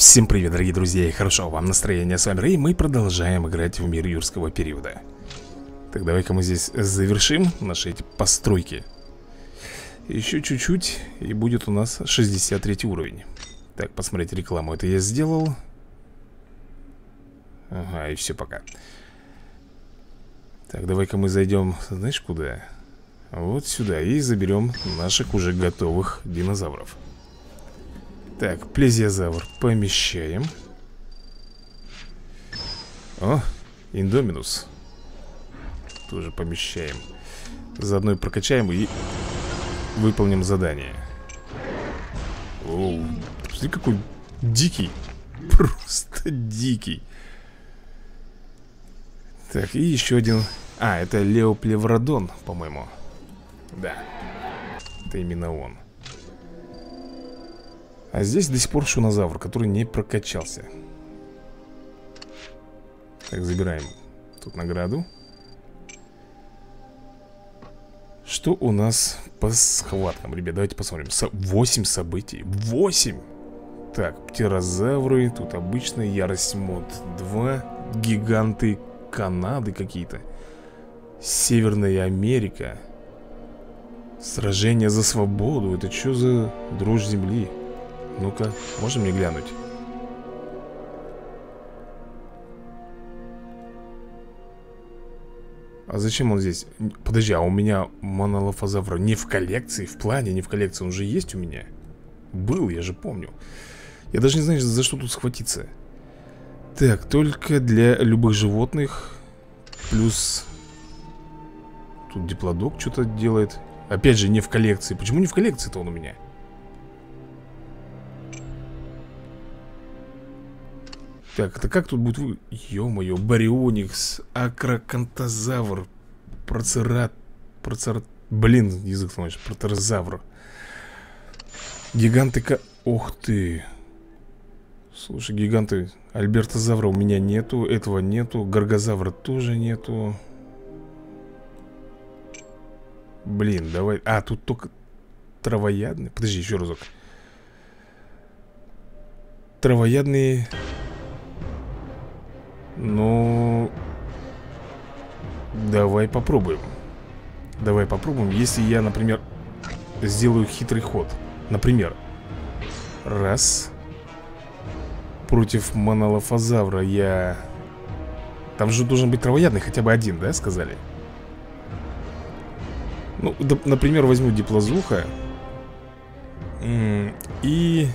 Всем привет, дорогие друзья, и хорошо вам настроения. С вами Рэй, мы продолжаем играть в мир юрского периода. Так, давай-ка мы здесь завершим наши эти постройки. Еще чуть-чуть, и будет у нас 63 уровень. Так, посмотреть рекламу, это я сделал. Ага, и все, пока. Так, давай-ка мы зайдем, знаешь, куда? Вот сюда, и заберем наших уже готовых динозавров. Так, плезиозавр помещаем. О, индоминус тоже помещаем. Заодно и прокачаем и выполним задание. Оу, посмотри, какой дикий. Просто дикий. Так, и еще один. А, это леоплевродон, по-моему. Да, это именно он. А здесь до сих пор шунозавр, который не прокачался. Так, забираем тут награду. Что у нас по схваткам, ребят? Давайте посмотрим. 8 событий. 8! Так, птерозавры. Тут обычная ярость мод 2. Гиганты Канады какие-то. Северная Америка. Сражение за свободу. Это что за дрожь земли? Ну-ка, можно мне глянуть? А зачем он здесь? Подожди, а у меня монолофозавр не в коллекции, в плане не в коллекции. Он же есть у меня. Был, я же помню. Я даже не знаю, за что тут схватиться. Так, только для любых животных. Плюс тут диплодок что-то делает. Опять же, не в коллекции. Почему не в коллекции-то он у меня? Так, это как тут будет вы... Ё-моё, барионикс, акрокантозавр, процерат... Блин, язык сломаешь, протерозавр. Гигантыка... Ох ты! Слушай, гиганты... Альбертазавра у меня нету, этого нету, гаргозавра тоже нету. Блин, давай... А, тут только травоядные... Подожди, еще разок. Травоядные... Ну, давай попробуем. Давай попробуем. Если я, например, сделаю хитрый ход. Например, раз. Против монолофозавра я... Там же должен быть травоядный хотя бы один, да, сказали? Ну, да, например, возьму диплозуха. И...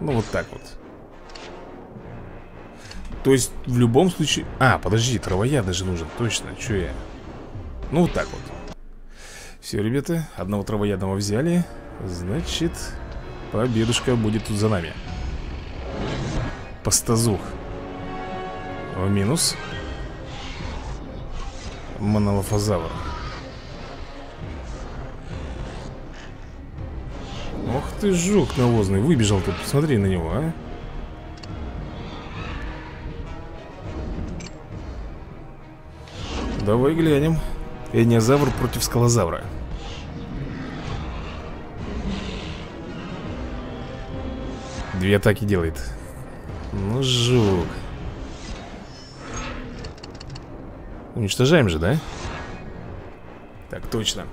Ну, вот так вот. То есть, в любом случае... А, подожди, травоядный же нужен, точно, чё я? Ну, вот так вот. Все, ребята, одного травоядного взяли. Значит, победушка будет тут за нами. Пастазух. Минус. Монолофозавр. Ох ты, жук навозный, выбежал тут, посмотри на него, а. Давай глянем. Эвдиморфодон против скалозавра. Две атаки делает. Ну, жук. Уничтожаем же, да? Так, точно.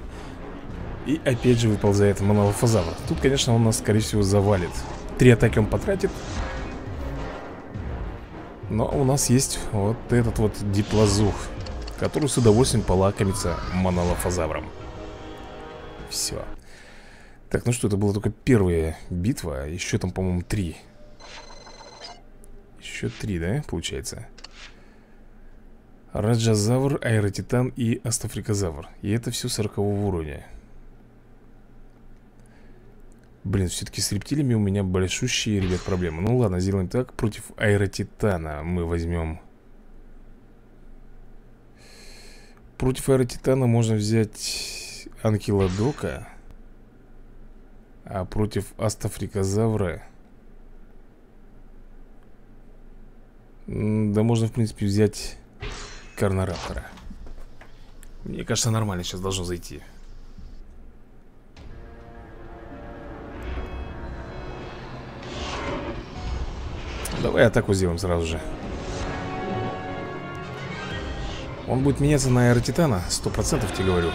И опять же выползает монолофозавр. Тут, конечно, он нас, скорее всего, завалит. Три атаки он потратит. Но у нас есть вот этот вот диплозух, который с удовольствием полакомится монолофозавром. Все. Так, ну что, это была только первая битва. Еще там, по-моему, три. Еще три, да, получается? Раджазавр, аэротитан и астафрикозавр. И это все 40-го уровня. Блин, все-таки с рептилиями у меня большущие, ребят, проблемы. Ну ладно, сделаем так. Против аэротитана мы возьмем... Против аэротитана можно взять анкилодока. А против астафрикозавра... Да можно, в принципе, взять карнораптора. Мне кажется, нормально сейчас должно зайти. Давай атаку сделаем сразу же. Он будет меняться на аэротитана, 100% тебе говорю.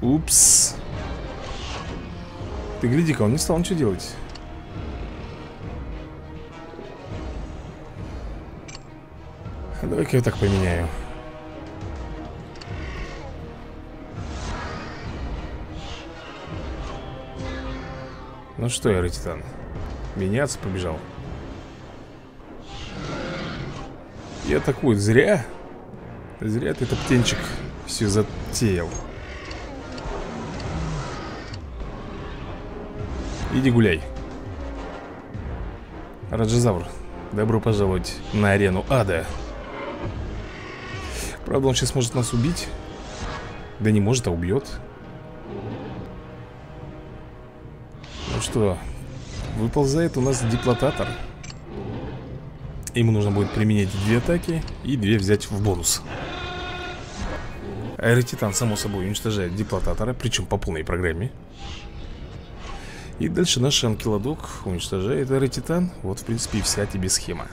Упс. Ты гляди-ка, он не стал ничего делать. Давай-ка я так поменяю. Ну что, аэротитан, меняться побежал. И атакует зря. Зря ты, топтенчик, все затеял. Иди гуляй. Раджазавр, добро пожаловать на арену ада. Правда, он сейчас может нас убить. Да не может, а убьет. Ну что, выползает у нас диплодактор. Ему нужно будет применять 2 атаки и 2 взять в бонус. Аэротитан, само собой, уничтожает диплодактора, причем по полной программе. И дальше наш анкилодок уничтожает аэротитан. Вот, в принципе, и вся тебе схема.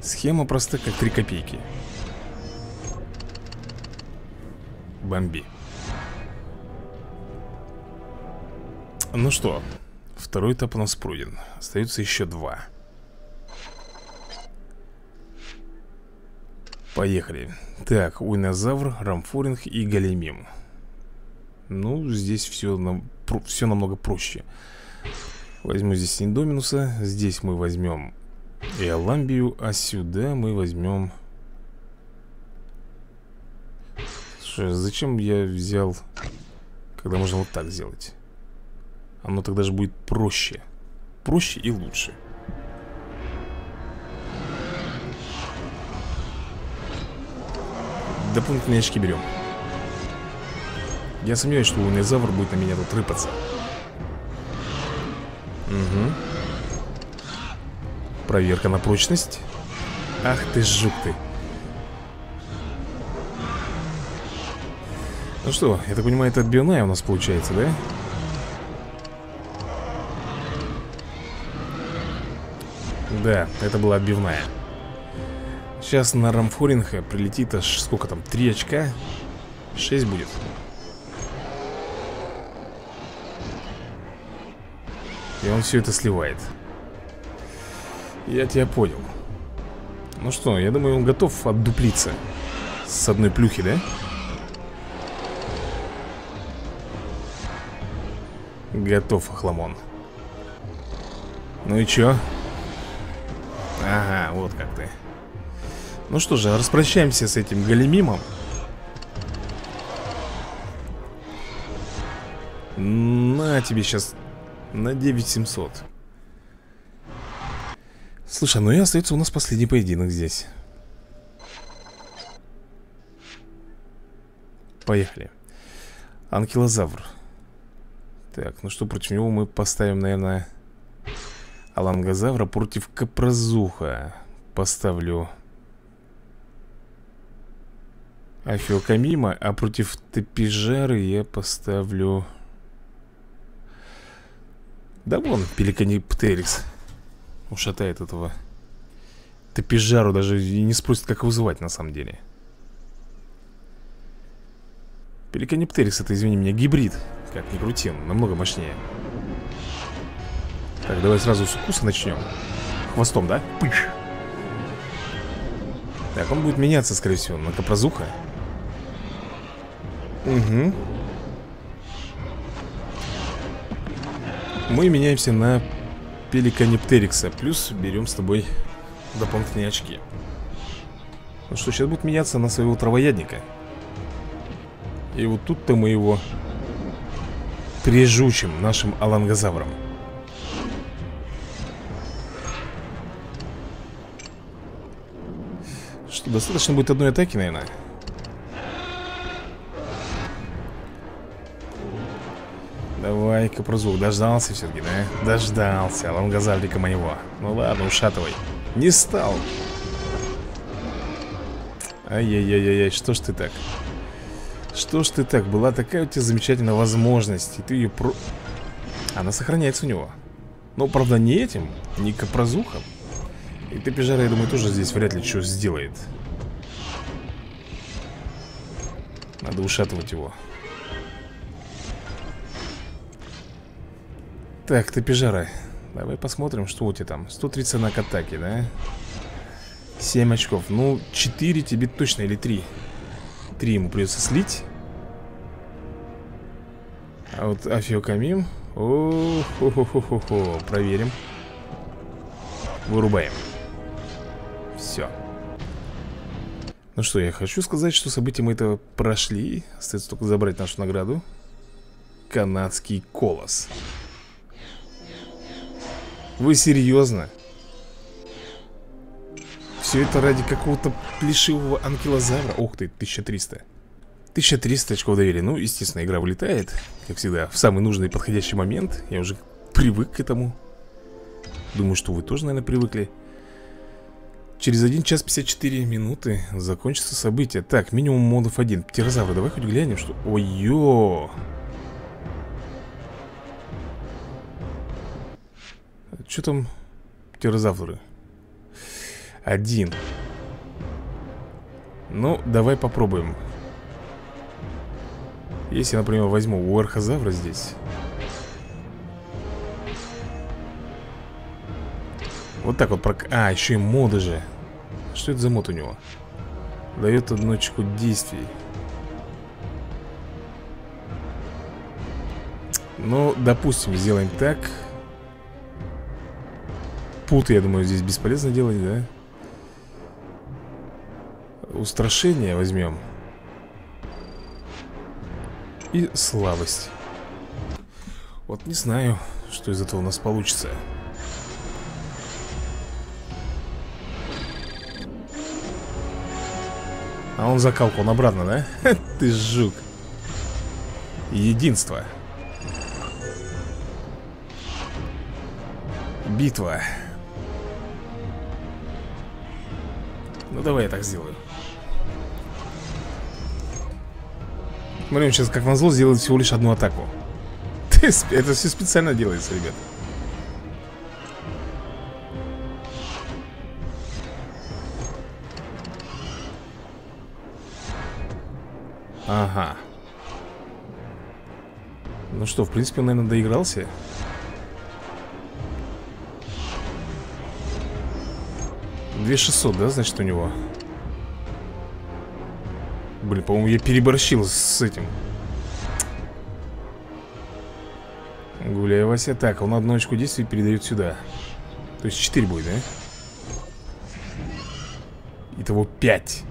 Схема проста, как 3 копейки. Бомби. Ну что, второй этап у нас пройден. Остается еще 2. Поехали. Так, уйнозавр, рамфоринг и галимим. Ну, здесь все намного проще. Возьму здесь индоминуса. Здесь мы возьмем и аламбию, а сюда мы возьмем... Слушай, зачем я взял, когда можно вот так сделать? Оно тогда же будет проще. Проще и лучше. Дополнительные очки берем. Я сомневаюсь, что лунозавр будет на меня тут рыпаться. Угу. Проверка на прочность. Ах ты жук ты. Ну что, я так понимаю, это отбивная у нас получается, да? Да, это была отбивная. Сейчас на рамфоринга прилетит аж сколько там, 3 очка? 6 будет. И он все это сливает. Я тебя понял. Ну что, я думаю, он готов отдуплиться. С одной плюхи, да? Готов, охламон. Ну и че? Ага, вот как ты. Ну что же, распрощаемся с этим галимимом. На тебе сейчас. На 9700. Слушай, ну и остается у нас последний поединок здесь. Поехали. Анкилозавр. Так, ну что, против него мы поставим, наверное, алангозавра. Против капразуха поставлю афиокамима. А против тепижары я поставлю... Да вон, пеликанептерикс. Ушатает этого тепижару, даже не спросит, как его звать на самом деле. Пеликанептерикс, это, извини меня, гибрид. Как ни крути, он намного мощнее. Так, давай сразу с укуса начнем. Хвостом, да? Пыш. Так, он будет меняться, скорее всего, на капразуха. Угу. Мы меняемся на пеликанептерикса. Плюс берем с тобой дополнительные очки. Ну что, сейчас будет меняться на своего травоядника. И вот тут-то мы его прижучим нашим алангозавром. Что, достаточно будет одной атаки, наверное? Давай, капразух, дождался все-таки, да? Дождался, лангозаврика моего. Ну ладно, ушатывай. Не стал. Ай-яй-яй-яй, что ж ты так? Что ж ты так, была такая у тебя замечательная возможность, и ты ее про... Она сохраняется у него. Но, правда, не этим, не капразухом. И тепижара, я думаю, тоже здесь вряд ли что сделает. Надо ушатывать его. Так, тепижара, давай посмотрим, что у тебя там. 131 к атаке, да? 7 очков. Ну, 4 тебе точно, или 3. 3 ему придется слить. А вот афиокамим. О-хо-хо-хо-хо. Проверим. Вырубаем. Все. Ну что, я хочу сказать, что события мы это прошли. Остается только забрать нашу награду. Канадский колос. Вы серьезно? Все это ради какого-то плешивого анкилозавра? Ух ты, 1300. 1300 очков доверия. Ну, естественно, игра вылетает, как всегда, в самый нужный и подходящий момент. Я уже привык к этому. Думаю, что вы тоже, наверное, привыкли. Через 1 час 54 минуты закончится событие. Так, минимум модов 1. Птерозавр, давай хоть глянем, что... Ой-ё! Что там? Птерозавры. 1. Ну, давай попробуем. Если, например, возьму у архозавра здесь. Вот так вот прок... А, еще и моды же. Что это за мод у него? Дает одну очку действий. Ну, допустим, сделаем так. Путы, я думаю, здесь бесполезно делать, да? Устрашение возьмем. И слабость. Вот не знаю, что из этого у нас получится. А он закалку, он обратно, да? Ха, ты жук. Единство. Битва. Ну давай я так сделаю. Смотри, сейчас, как назло, сделает всего лишь одну атаку. Это все специально делается, ребят. Ага. Ну что, в принципе, он, наверное, доигрался. $2600, да, значит, у него? Блин, по-моему, я переборщил с этим. Гуляй, Вася. Так, он одну очку действий передает сюда. То есть 4 будет, да? Итого 5.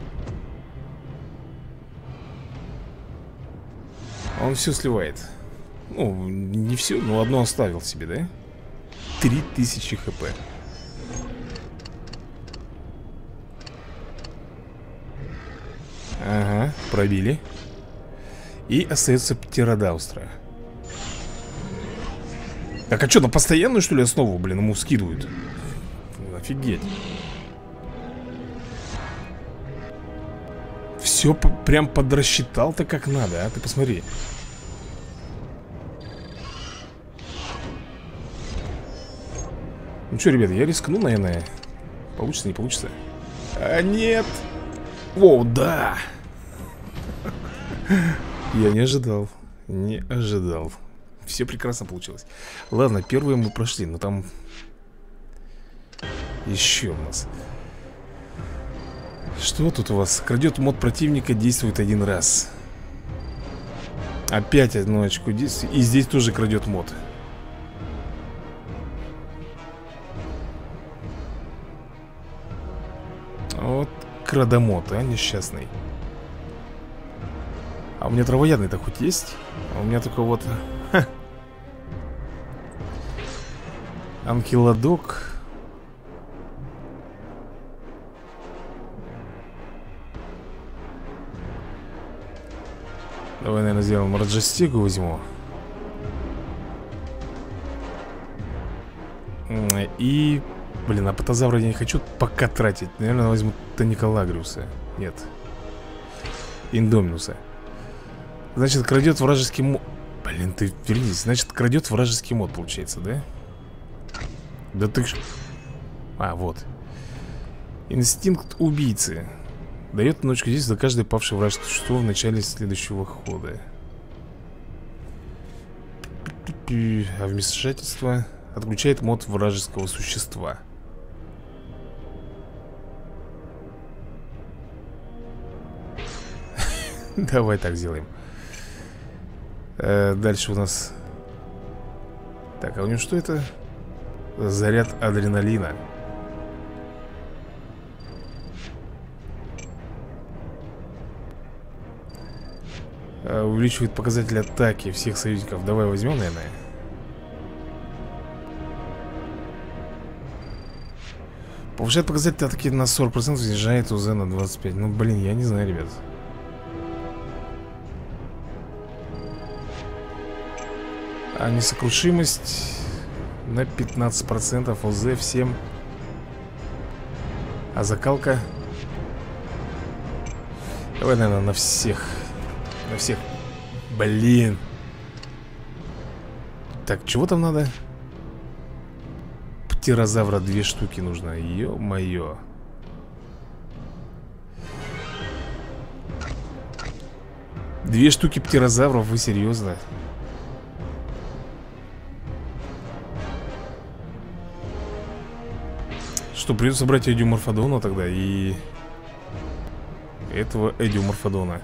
Он все сливает. Ну, не все, но одно оставил себе, да? 3000 хп. Ага, пробили. И остается птеродаустра. Так, а что, на постоянную, что ли, основу, блин, ему скидывают? Офигеть. Все прям подрасчитал-то как надо, а? Ты посмотри. Ну что, ребята, я рискну, наверное. Получится, не получится. А нет! О, да! Я не ожидал. Не ожидал. Все прекрасно получилось. Ладно, первые мы прошли, но там еще у нас. Что тут у вас? Крадет мод противника, действует один раз. Опять одну очку действия. И здесь тоже крадет мод. Вот. Крадомот, а, несчастный. А у меня травоядный-то хоть есть? А у меня только вот... Ха. Анкилодок. Давай, наверное, сделаем раджастигу, возьму. И... Блин, апатазавра я не хочу пока тратить. Наверное, возьму Тоникалагриуса. Нет. Индоминуса. Значит, крадет вражеский мод. Блин, ты вернись. Значит, крадет вражеский мод, получается, да? Да ты... А, вот. Инстинкт убийцы. Дает ночку здесь за каждый павший враж. Что в начале следующего хода? А вмешательство отключает мод вражеского существа. Давай так сделаем. Дальше у нас... Так, а у него что это? Заряд адреналина. Увеличивает показатель атаки всех союзников. Давай возьмем, наверное. Повышает показатель атаки на 40%, снижает УЗ на 25%. Ну, блин, я не знаю, ребят. А несокрушимость на 15%, ОЗ всем. А закалка. Давай, наверное, на всех. На всех. Блин. Так, чего там надо? Птерозавра 2 штуки нужно. Ё-моё. Две штуки птерозавров, вы серьезно? Что, придется брать эвдиморфодона тогда и этого эвдиморфодона.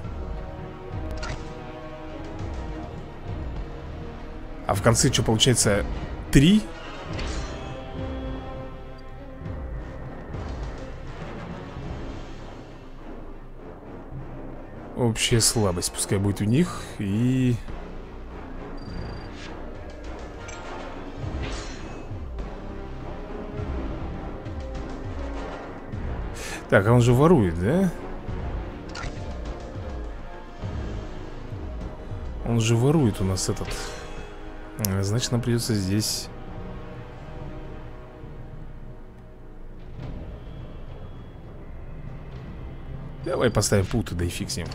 А в конце что получается? 3? Общая слабость пускай будет у них. И... Так, а он же ворует, да? Он же ворует у нас этот. Значит, нам придется здесь. Давай поставим путы, да и фиксим.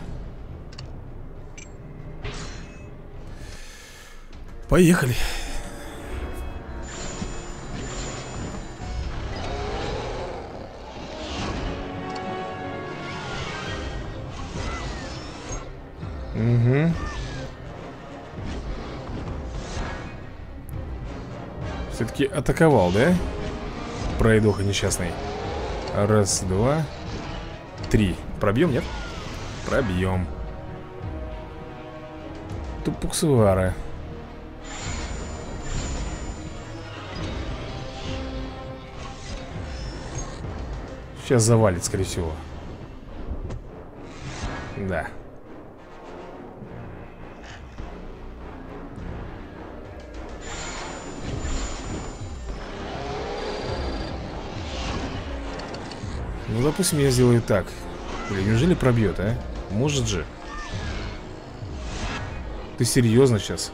Поехали. Угу. Все-таки атаковал, да? Пройдоха несчастный. Раз, два, три. Пробьем, нет? Пробьем. Тупуксвара. Сейчас завалит, скорее всего. Да. Ну, допустим, я сделаю так. Блин, неужели пробьет, а? Может же. Ты серьезно сейчас?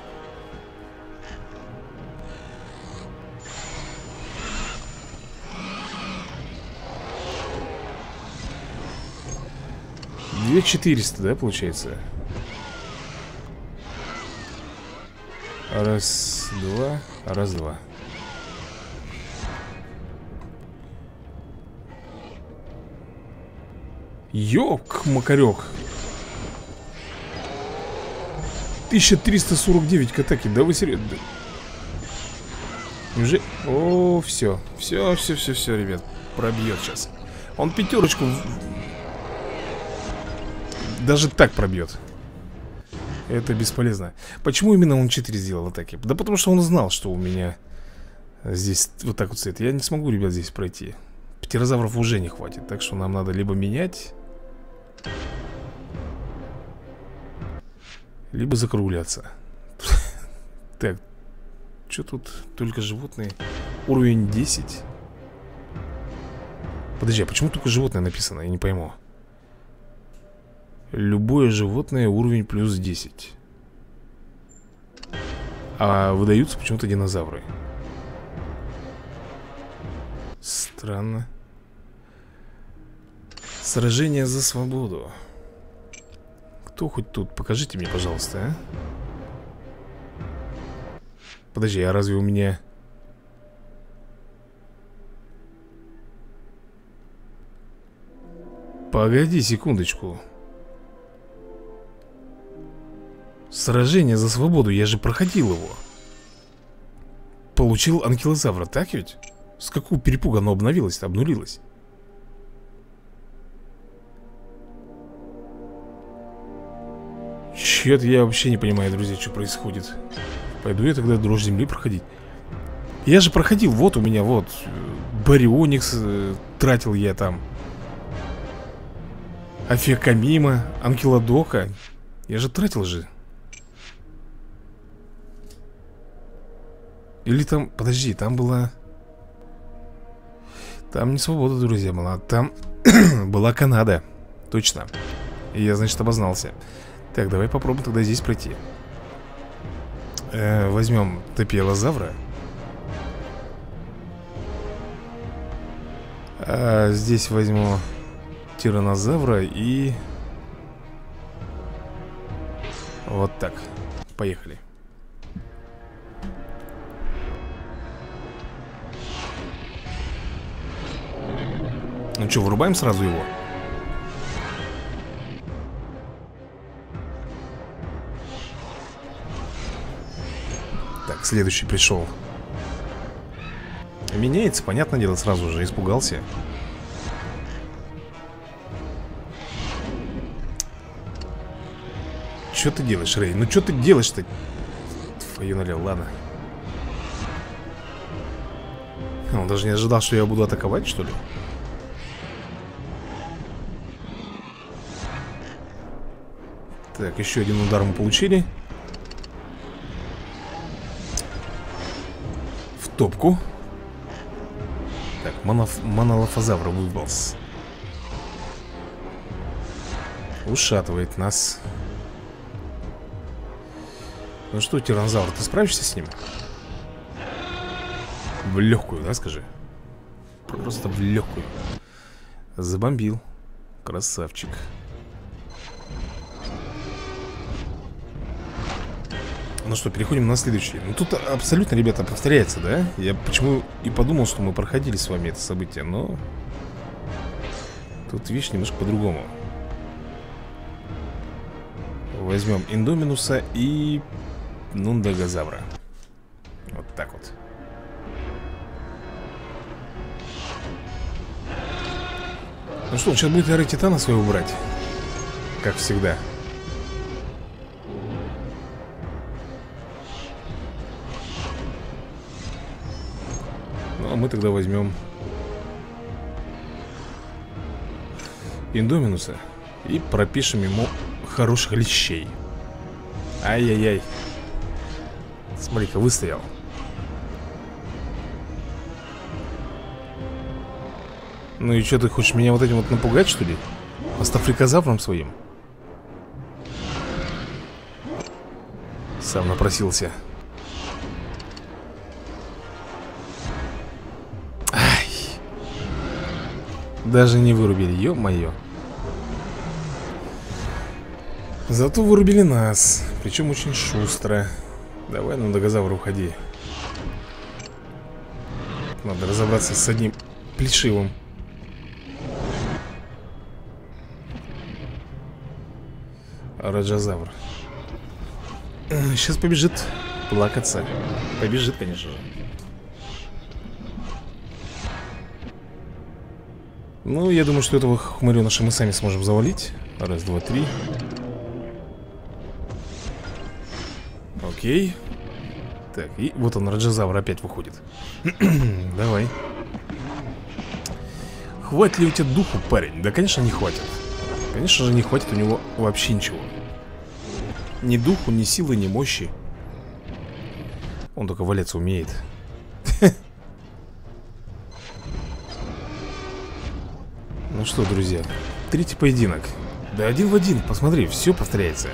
Две 400, да, получается? Раз, два, раз, два. Ёк-макарёк. 1349 к атаке. Да вы серьезно? Уже... О, все. Все, ребят. Пробьет сейчас. Он 5-ку... Даже так пробьет. Это бесполезно. Почему именно он 4 сделал атаки? Да потому что он знал, что у меня здесь вот так вот стоит. Я не смогу, ребят, здесь пройти. Птерозавров уже не хватит. Так что нам надо либо менять... Либо закругляться. Так. Что тут? Только животные. Уровень 10. Подожди, а почему только животное написано? Я не пойму. Любое животное уровень плюс 10. А выдаются почему-то динозавры. Странно. Сражение за свободу. Кто хоть тут? Покажите мне, пожалуйста, а? Подожди, а разве у меня... Погоди секундочку. Сражение за свободу, я же проходил его. Получил анкилозавра, так ведь? С какого перепуга оно обновилось-то, обнулилось? Чё-то я вообще не понимаю, друзья, что происходит. Пойду я тогда дрожь земли проходить. Я же проходил, вот у меня, вот барионикс тратил я там, афиакамима, анкилодока. Я же тратил же. Или там, подожди, там была... Там не свобода, друзья, была. Там была Канада. Точно. И я, значит, обознался. Так, давай попробуем тогда здесь пройти. Возьмем тепижара. А здесь возьму тиранозавра и... Вот так. Поехали. Ну что, вырубаем сразу его? Так, следующий пришел. Меняется, понятное дело, сразу же испугался. Что ты делаешь, Рэй? Ну что ты делаешь-то? Твою налево, ладно. Он даже не ожидал, что я буду атаковать, что ли? Так, еще один удар мы получили. В топку. Так, монолофозавр выбрался. Ушатывает нас. Ну что, тиранозавр, ты справишься с ним? В легкую, да, скажи? Просто в легкую. Забомбил. Красавчик. Ну что, переходим на следующий. Ну тут абсолютно, ребята, повторяется, да? Я почему и подумал, что мы проходили с вами это событие, но... Тут, видишь, немножко по-другому. Возьмем индоминуса и... Ну, гаргозавра. Вот так вот. Ну что, он сейчас будет аэротитана своего брать. Как всегда. Ну, а мы тогда возьмем индоминуса и пропишем ему хороших лещей. Ай-яй-яй. Смотри-ка, выстоял. Ну и что, ты хочешь меня вот этим вот напугать, что ли? Астафрикозавром своим? Сам напросился. Ай. Даже не вырубили, ё-моё. Зато вырубили нас. Причем очень шустро. Давай, ну, дагозавр, уходи. Надо разобраться с одним плешивым. Раджазавр. Сейчас побежит плакаться. Побежит, конечно же. Ну, я думаю, что этого хмырёныша мы сами сможем завалить. Раз, два, три. Окей. Так, и вот он, раджазавр, опять выходит. Давай. Хватит ли у тебя духу, парень? Да, конечно, не хватит. Конечно же, не хватит у него вообще ничего. Ни духу, ни силы, ни мощи. Он только валяться умеет. Ну что, друзья, третий поединок. Да один в один, посмотри, все повторяется.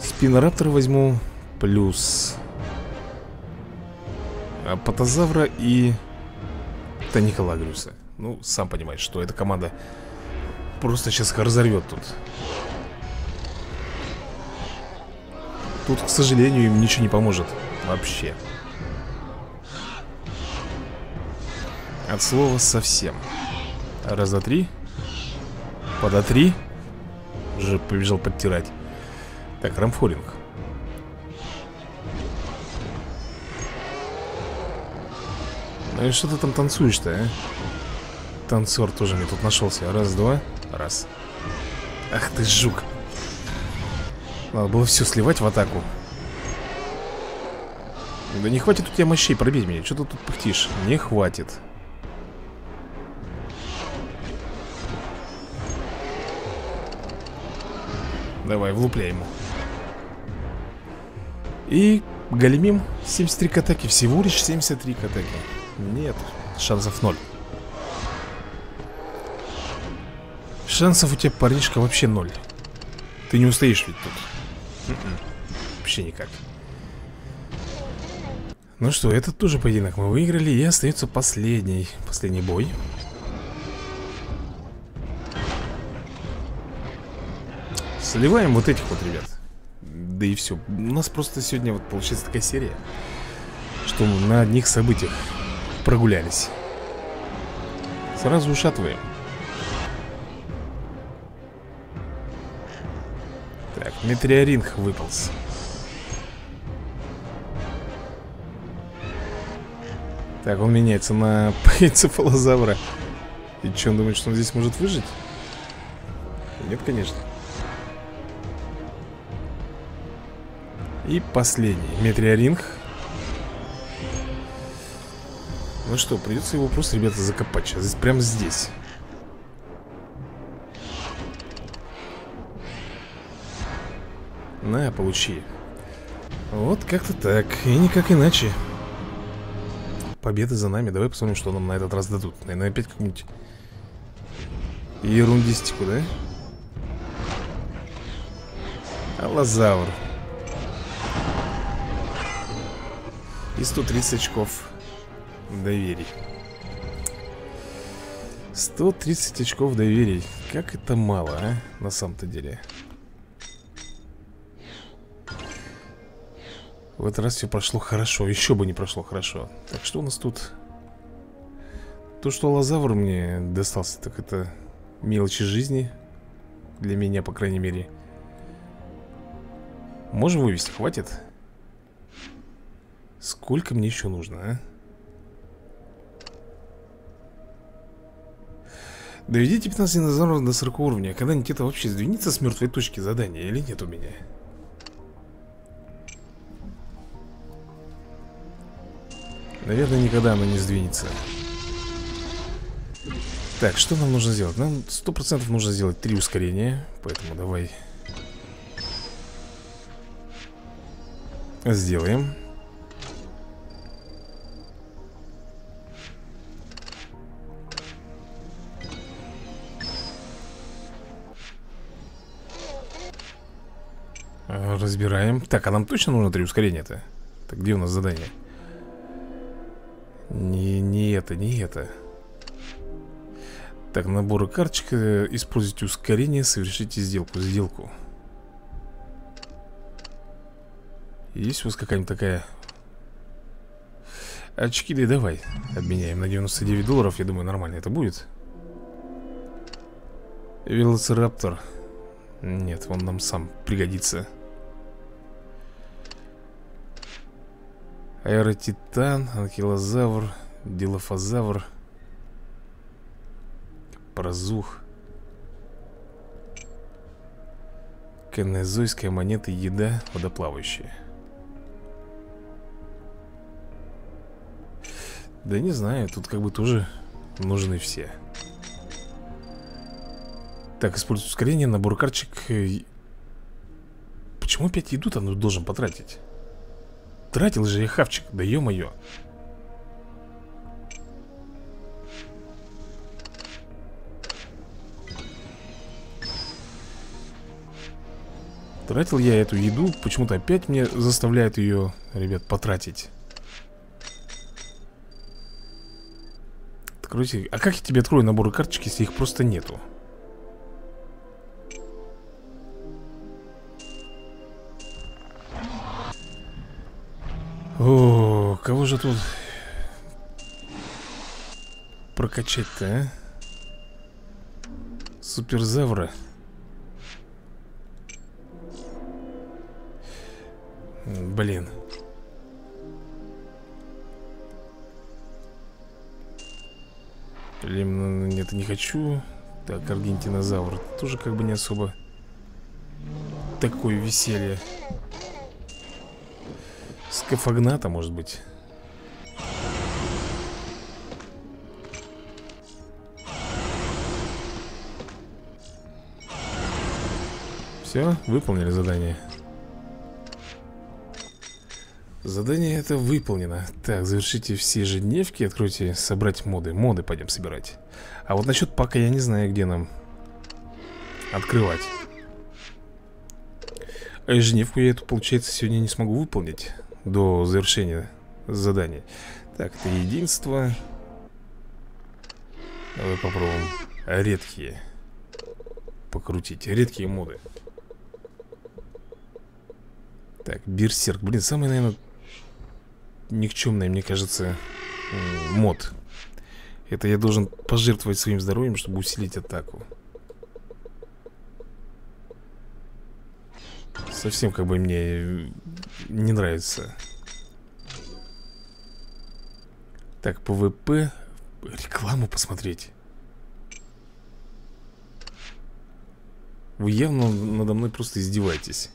Спинораптора возьму, плюс апатазавра и Таниколагрюса. Ну, сам понимаешь, что эта команда просто сейчас их разорвет тут. Тут, к сожалению, им ничего не поможет. Вообще. От слова совсем. Раз, два, три. Подотри. Уже побежал подтирать. Так, рамфоринг. Ну и что ты там танцуешь-то, а? Танцор тоже мне тут нашелся. Раз, два, раз. Ах ты жук. Надо было все сливать в атаку. Да не хватит у тебя мощей пробить меня. Что ты тут пыхтишь? Не хватит. Давай, влупляй ему. И галимим. 73 к атаке. Всего лишь 73 к атаке. Нет, шансов 0. Шансов у тебя, парнишка, вообще 0. Ты не устоишь ведь тут. Вообще никак. Ну что, этот тоже поединок мы выиграли. И остается последний. Последний бой. Сливаем вот этих вот, ребят. Да и все. У нас просто сегодня вот получается такая серия, что мы на одних событиях прогулялись. Сразу ушатываем. Так, метеоринг выполз. Так, он меняется на птерозавра. И что, он думает, что он здесь может выжить? Нет, конечно. И последний метеоринг. Ну что, придется его просто, ребята, закопать сейчас. Здесь, прямо здесь. На, получи. Вот как-то так. И никак иначе. Победа за нами. Давай посмотрим, что нам на этот раз дадут. Наверное, опять какую-нибудь ерундистику, да? Аллозавр. И 130 очков доверий. 130 очков доверий. Как это мало, а? На самом-то деле. В этот раз все прошло хорошо. Еще бы не прошло хорошо. Так, что у нас тут? То, что лозавр мне достался, так это мелочи жизни. Для меня, по крайней мере. Можем вывести, хватит? Сколько мне еще нужно, а? Доведите 15 динозавров до 40 уровня. Когда-нибудь это вообще сдвинется с мертвой точки задания или нет у меня? Наверное, никогда она не сдвинется. Так, что нам нужно сделать? Нам 100% нужно сделать 3 ускорения. Поэтому давай сделаем. Разбираем. Так, а нам точно нужно 3 ускорения-то? Так, где у нас задание? Не это. Так, наборы карточек. Используйте ускорение, совершите сделку. Есть у вас какая-нибудь такая? Очки, да и давай обменяем на 99 долларов. Я думаю, нормально это будет. Велоцираптор. Нет, он нам сам пригодится. Аэротитан, анкилозавр, диплозавр, капразух. Кенезойская монета, еда, водоплавающая. Да не знаю, тут как бы тоже нужны все. Так, использую ускорение, набор карточек. Почему опять еду-то должен потратить? Тратил же я хавчик, да ё-моё. Тратил я эту еду, почему-то опять мне заставляют ее, ребят, потратить. Откройте. А как я тебе открою наборы карточек, если их просто нету? О, кого же тут прокачать-то, а? Суперзавра. Блин. Лим, нет, не хочу. Так, аргентинозавр тоже как бы не особо такое веселье. Скафагната, может быть. Все, выполнили задание. Задание это выполнено. Так, завершите все ежедневки, откройте, собрать моды. Моды пойдем собирать. А вот насчет пака я не знаю, где нам открывать. А ежедневку я эту, получается, сегодня не смогу выполнить до завершения задания. Так, это единство. Давай попробуем редкие покрутить. Редкие моды. Так, берсерк. Блин, самый, наверное, никчемный, мне кажется, мод. Это я должен пожертвовать своим здоровьем, чтобы усилить атаку. Совсем как бы мне не нравится. Так, ПВП. Рекламу посмотреть. Вы явно надо мной просто издеваетесь.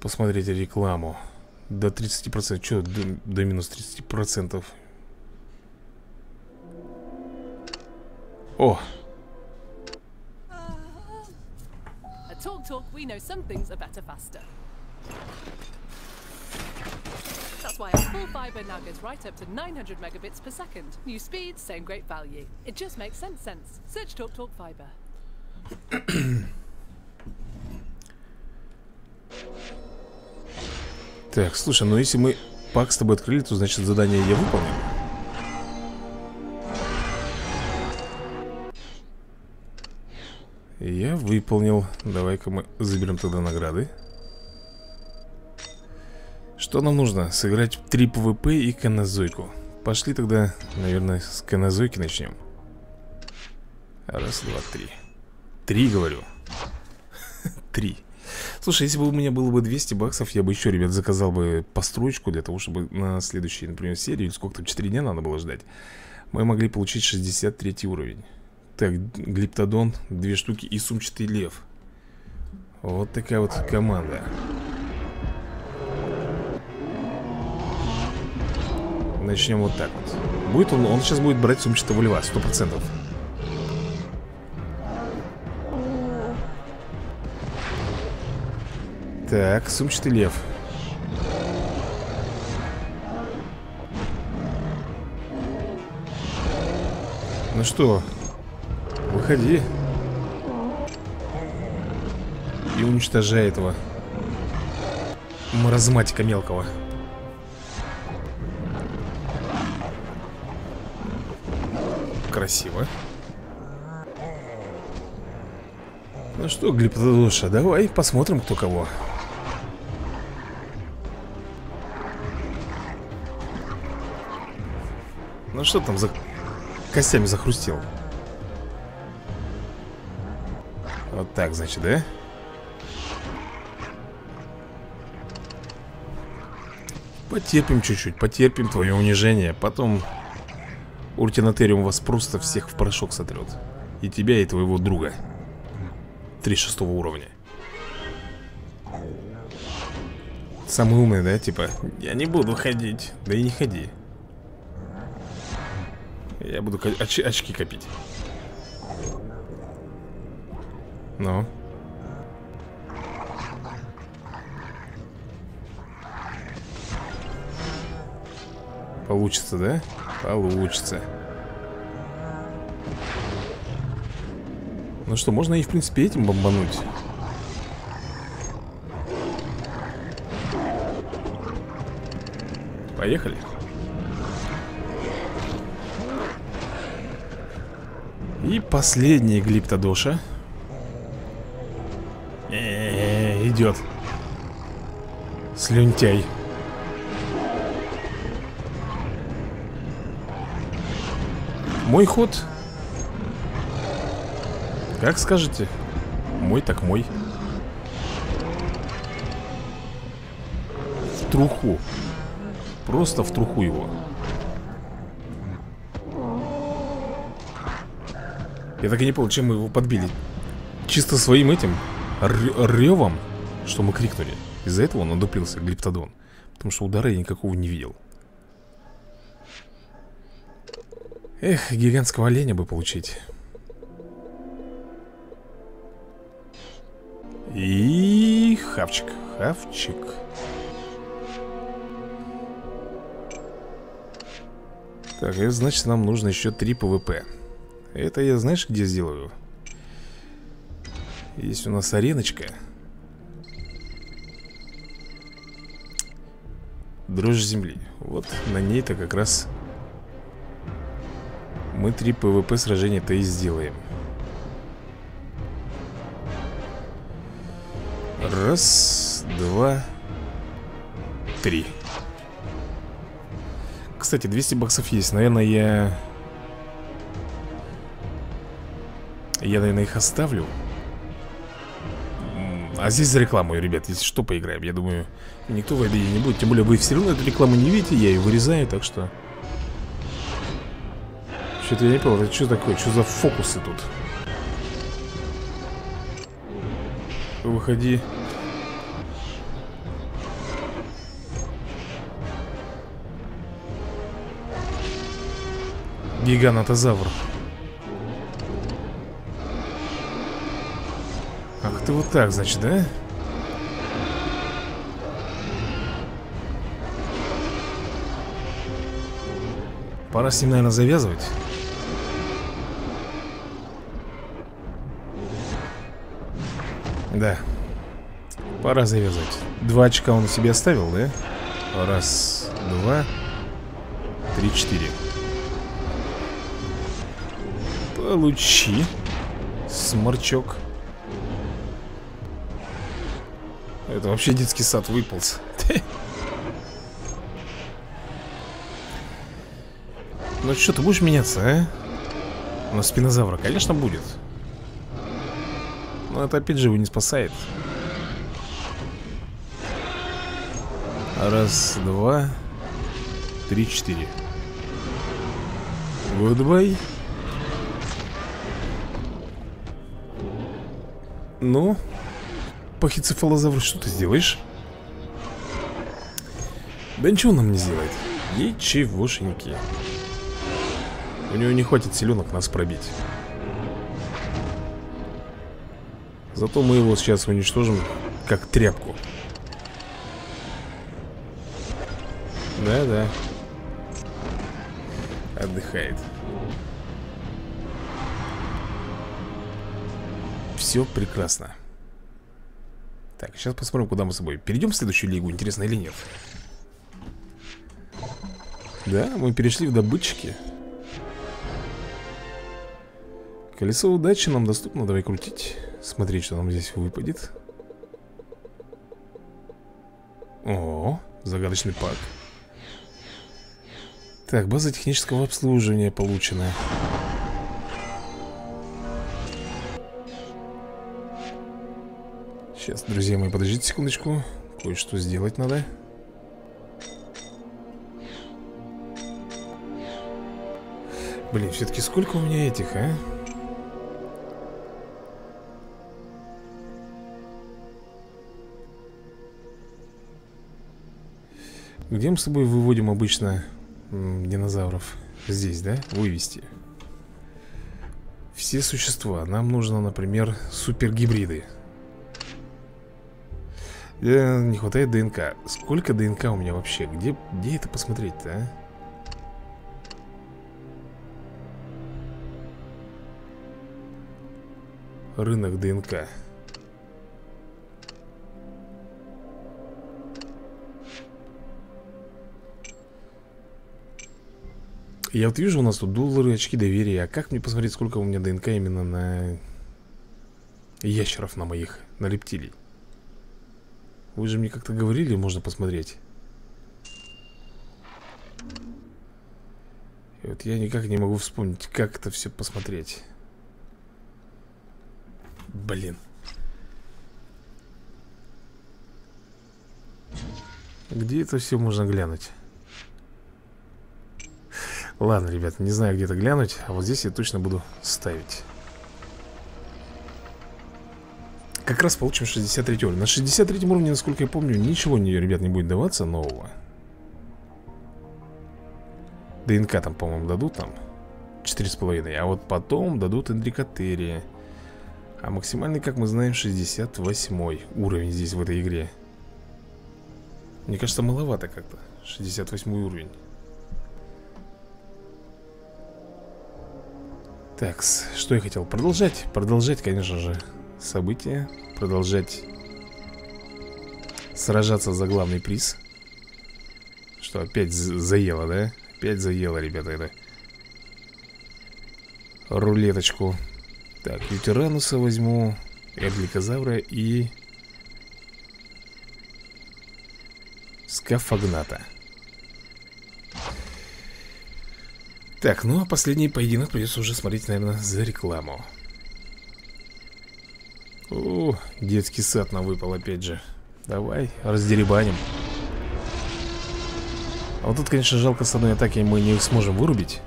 Посмотреть рекламу. До 30%. Че, до минус 30%? О! Так, слушай, ну если мы пак с тобой открыли, то значит задание я выполнил. Я выполнил. Давай-ка мы заберем тогда награды. Что нам нужно? Сыграть 3 ПВП и канозойку. Пошли тогда, наверное, с канозойки начнем. Раз, два, три. Три, говорю. Три. Слушай, если бы у меня было бы 200 баксов, я бы еще, ребят, заказал бы построечку для того, чтобы на следующей, например, серии, или сколько там, 4 дня надо было ждать, мы могли получить 63 уровень. Так, глиптодон, 2 штуки и сумчатый лев. Вот такая вот команда. Начнем вот так вот. Будет он сейчас будет брать сумчатого льва, 100%. Так, сумчатый лев. Ну что, выходи. И уничтожай этого маразматика мелкого. Красиво. Ну что, глиптодоша, давай посмотрим, кто кого. Ну что там за костями захрустел? Вот так, значит, да? Потерпим чуть-чуть, потерпим твое унижение. Потом уртинотериум вас просто всех в порошок сотрет. И тебя, и твоего друга. 36-го уровня. Самый умный, да? Типа, я не буду ходить. Да и не ходи. Я буду очки копить. Ну. Получится, да? Получится. Ну что, можно и в принципе этим бомбануть. Поехали. И последний глиптодоша. Идет. Слюнтяй. Мой ход. Как скажете? Мой так мой. В труху. Просто в труху его. Я так и не понял, чем мы его подбили. Чисто своим этим ревом, что мы крикнули. Из-за этого он надуплился, глиптодон. Потому что удара я никакого не видел. Эх, гигантского оленя бы получить. И хавчик, хавчик. Так, это значит, нам нужно еще 3 ПВП. Это я, знаешь, где сделаю? Есть у нас ареночка. Дрожь земли. Вот на ней-то как раз мы 3 ПВП сражения-то и сделаем. Раз, два, три. Кстати, 200 баксов есть. Наверное, я, наверное, их оставлю. А здесь за рекламу, ребят, если что, поиграем. Я думаю, никто в обиде не будет. Тем более, вы все равно эту рекламу не видите. Я ее вырезаю, так что... Что-то я не понял, это что такое? Что за фокусы тут? Выходи. Гигантозавр. Ах ты вот так, значит, да? Пора с ним, наверное, завязывать. Да. Пора завязать. 2 очка он себе оставил, да? Раз, два, три, 4. Получи, сморчок. Это вообще детский сад выполз. Ну что, ты будешь меняться, а? На спинозавра, конечно, будет. Но это опять же его не спасает. Раз, два, три, 4. Goodbye. Ну, пахицефалозавр, что ты сделаешь? Да ничего он нам не сделает. Ничегошеньки. У него не хватит силенок нас пробить. Зато мы его сейчас уничтожим как тряпку. Да-да. Отдыхает. Все прекрасно. Так, сейчас посмотрим, куда мы с собой. Перейдем в следующую лигу, интересно или нет. Да, мы перешли в добытчики. Колесо удачи нам доступно, давай крутить. Смотреть, что нам здесь выпадет. О, загадочный пак. Так, база технического обслуживания получена. Сейчас, друзья мои, подождите секундочку. Кое-что сделать надо. Блин, все-таки сколько у меня этих, а? Где мы с собой выводим обычно динозавров? Здесь, да? Вывести. Все существа. Нам нужно, например, супергибриды. Не хватает ДНК. Сколько ДНК у меня вообще? Где это посмотреть-то, а? Рынок ДНК. Я вот вижу, у нас тут доллары, очки доверия. А как мне посмотреть, сколько у меня ДНК именно на ящеров на моих? на рептилий. Вы же мне как-то говорили, можно посмотреть. И вот я никак не могу вспомнить, как это все посмотреть. Блин. Где это все можно глянуть? Ладно, ребят, не знаю, где это глянуть. А вот здесь я точно буду ставить. Как раз получим 63 уровень. На 63 уровне, насколько я помню, ничего, ребят, не будет даваться нового. ДНК там, по-моему, дадут там 4,5. А вот потом дадут эндрикотерии. А максимальный, как мы знаем, 68 уровень здесь в этой игре. Мне кажется, маловато как-то. 68 уровень. Так, что я хотел? Продолжать? Продолжать, конечно же, события. Продолжать сражаться за главный приз. Что, опять заело, да? Опять заело, ребята, это. Рулеточку. Так, ветерануса возьму, эвдиморфодона и скафагната. Так, ну а последний поединок придется уже смотреть, наверное, за рекламу. О, детский сад нам выпал опять же. Давай, раздеребаним. А вот тут, конечно, жалко, с одной атаки мы не сможем вырубить.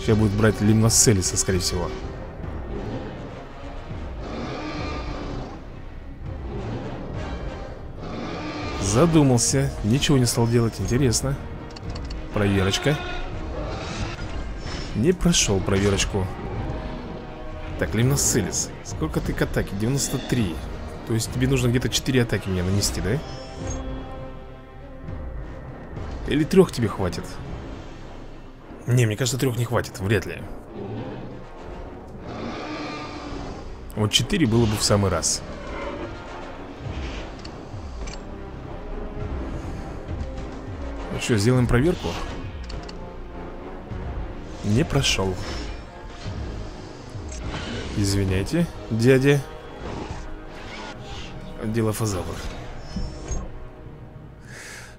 Сейчас будет брать лимноселиса, скорее всего. Задумался, ничего не стал делать, интересно. Проверочка. Не прошел проверочку. Так, лимноцелис, сколько ты к атаке? 93. То есть тебе нужно где-то 4 атаки мне нанести, да? Или 3 тебе хватит? Не, мне кажется, 3 не хватит, вряд ли. Вот 4 было бы в самый раз. Что, сделаем проверку? Не прошел. Извиняйте, дядя. Анкилозавр.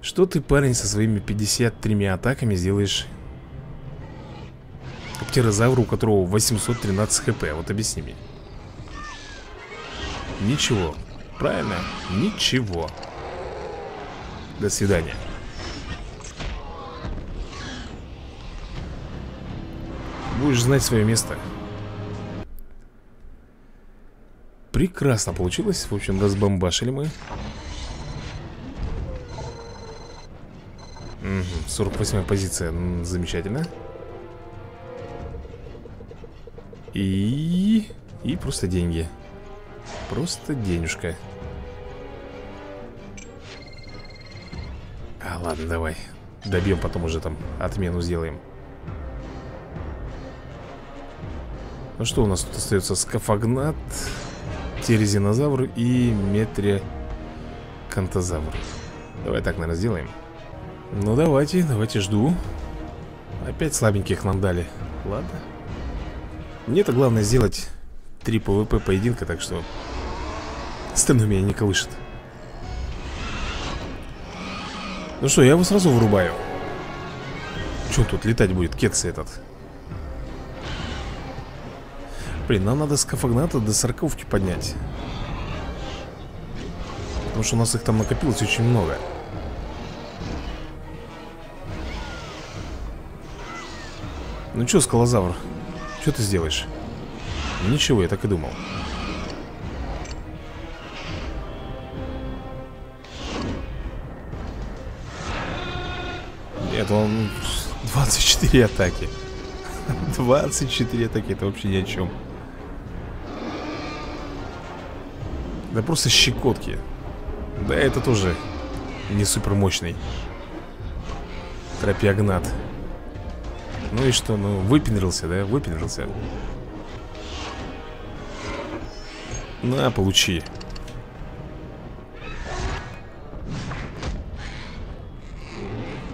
Что ты, парень, со своими 53 атаками сделаешь птерозавру, у которого 813 хп? Вот объясни мне. Ничего, правильно? Ничего. До свидания. Будешь знать свое место. Прекрасно получилось. В общем, разбомбашили мы. 48-я позиция. Замечательно. И просто деньги. Просто денежка. А, ладно, давай. Добьем, потом уже там отмену сделаем. Ну что у нас тут остается? Скафагнат, террозавр и метрикантозавр. Давай так, наверное, сделаем. Ну давайте, давайте, жду. Опять слабеньких нам дали. Ладно. Мне-то главное сделать 3 ПВП поединка, так что стену меня не колышет. Ну что, я его сразу вырубаю. Че тут летать будет, кецы этот? Блин, нам надо скафагната до 40-ки поднять. Потому что у нас их там накопилось очень много. Ну чё, скалозавр, что ты сделаешь? Ничего, я так и думал. Нет, он 24 атаки. 24 атаки, это вообще ни о чем. Да просто щекотки. Да это тоже не супер мощный тропиогнат. Ну и что, ну выпендрился, да? Выпендрился. На, получи.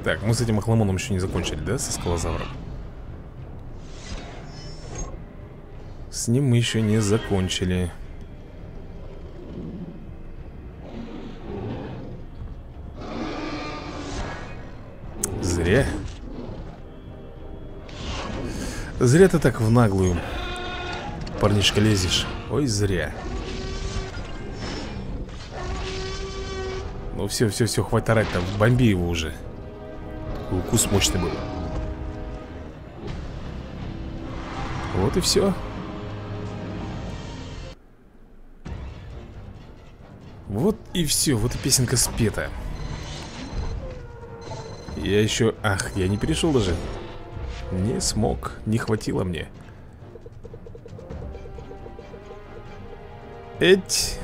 Так, мы с этим охламоном еще не закончили, да? Со скалозавром. с ним мы еще не закончили. Зря. Зря ты так в наглую, парнишка, лезешь. Ой, зря. Ну все, хватит орать там, бомби его уже. Укус мощный был. Вот и все. Вот и все, вот и песенка спета. Я еще... Ах, я не перешел даже. Не смог, не хватило мне. Эть.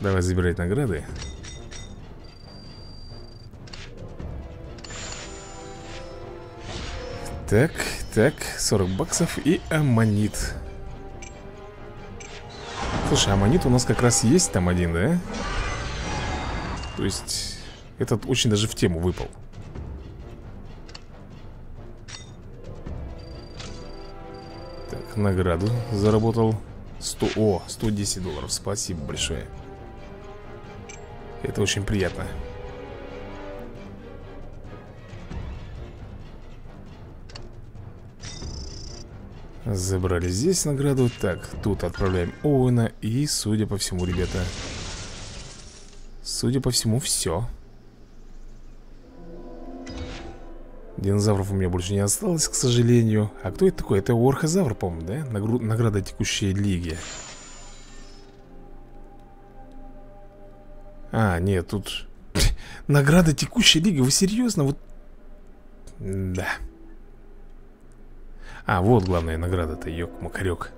Давай забирать награды. Так, так, 40 баксов и аммонит. Слушай, аммонит у нас как раз есть там один, да? То есть, этот очень даже в тему выпал. Так, награду заработал 100, о, 110 долларов, спасибо большое. Это очень приятно. Забрали здесь награду. Так, тут отправляем Оуэна. И, судя по всему, ребята, судя по всему, все. Динозавров у меня больше не осталось, к сожалению. А кто это такой? Это орхозавр, по-моему, да? Награда текущей лиги. А, нет, тут... Награда текущей лиги, вы серьезно? Вот... Да. А, вот главная награда-то, ёк-макарёк.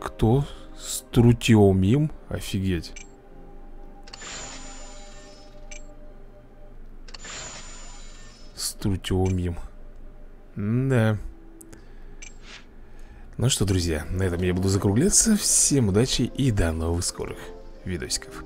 Кто? Струтиомим? Офигеть. Струтиомим. Да. Ну что, друзья, на этом я буду закругляться. Всем удачи и до новых скорых видосиков.